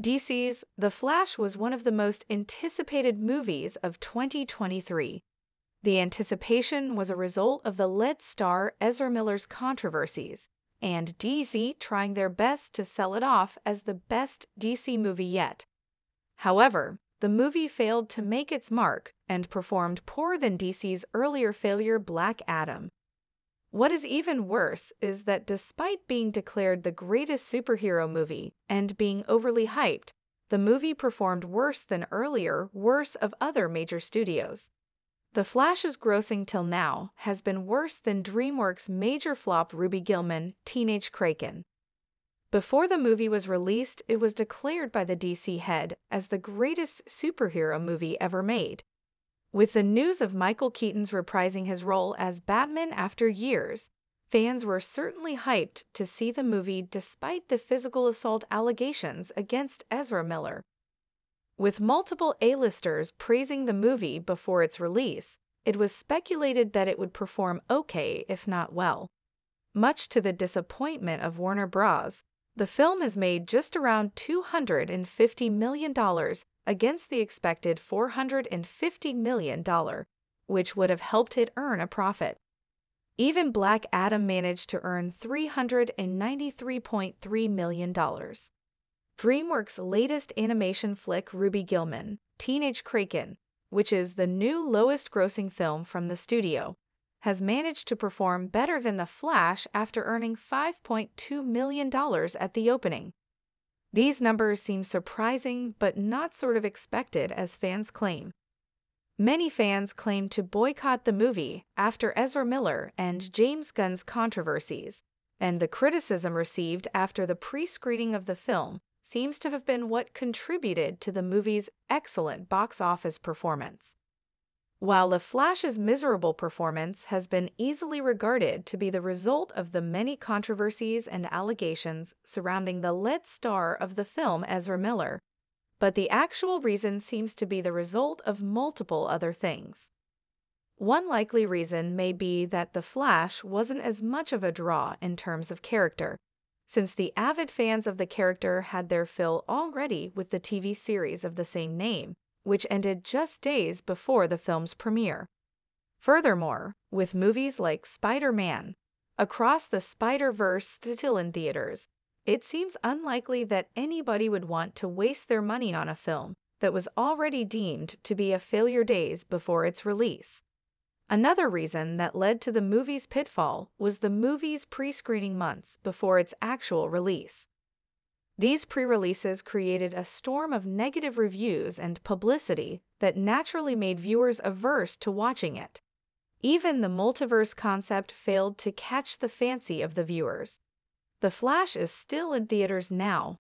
DC's The Flash was one of the most anticipated movies of 2023. The anticipation was a result of the lead star Ezra Miller's controversies, and DC trying their best to sell it off as the best DC movie yet. However, the movie failed to make its mark and performed poorer than DC's earlier failure Black Adam. What is even worse is that despite being declared the greatest superhero movie and being overly hyped, the movie performed worse than worse of other major studios. The Flash's grossing till now has been worse than DreamWorks' major flop Ruby Gillman, Teenage Kraken. Before the movie was released, it was declared by the DC head as the greatest superhero movie ever made. With the news of Michael Keaton's reprising his role as Batman after years, fans were certainly hyped to see the movie despite the physical assault allegations against Ezra Miller. With multiple A-listers praising the movie before its release, it was speculated that it would perform okay if not well. Much to the disappointment of Warner Bros., the film has made just around $250 million against the expected $450 million, which would have helped it earn a profit. Even Black Adam managed to earn $393.3 million. DreamWorks' latest animation flick Ruby Gillman, Teenage Kraken, which is the new lowest-grossing film from the studio, has managed to perform better than The Flash after earning $5.2 million at the opening. These numbers seem surprising but not sort of expected as fans claim. Many fans claim to boycott the movie after Ezra Miller and James Gunn's controversies, and the criticism received after the pre-screening of the film seems to have been what contributed to the movie's excellent box office performance. While The Flash's miserable performance has been easily regarded to be the result of the many controversies and allegations surrounding the lead star of the film Ezra Miller, but the actual reason seems to be the result of multiple other things. One likely reason may be that The Flash wasn't as much of a draw in terms of character, since the avid fans of the character had their fill already with the TV series of the same name, which ended just days before the film's premiere. Furthermore, with movies like Spider-Man, Across the Spider-Verse still in theaters, it seems unlikely that anybody would want to waste their money on a film that was already deemed to be a failure days before its release. Another reason that led to the movie's pitfall was the movie's pre-screening months before its actual release. These pre-releases created a storm of negative reviews and publicity that naturally made viewers averse to watching it. Even the multiverse concept failed to catch the fancy of the viewers. The Flash is still in theaters now,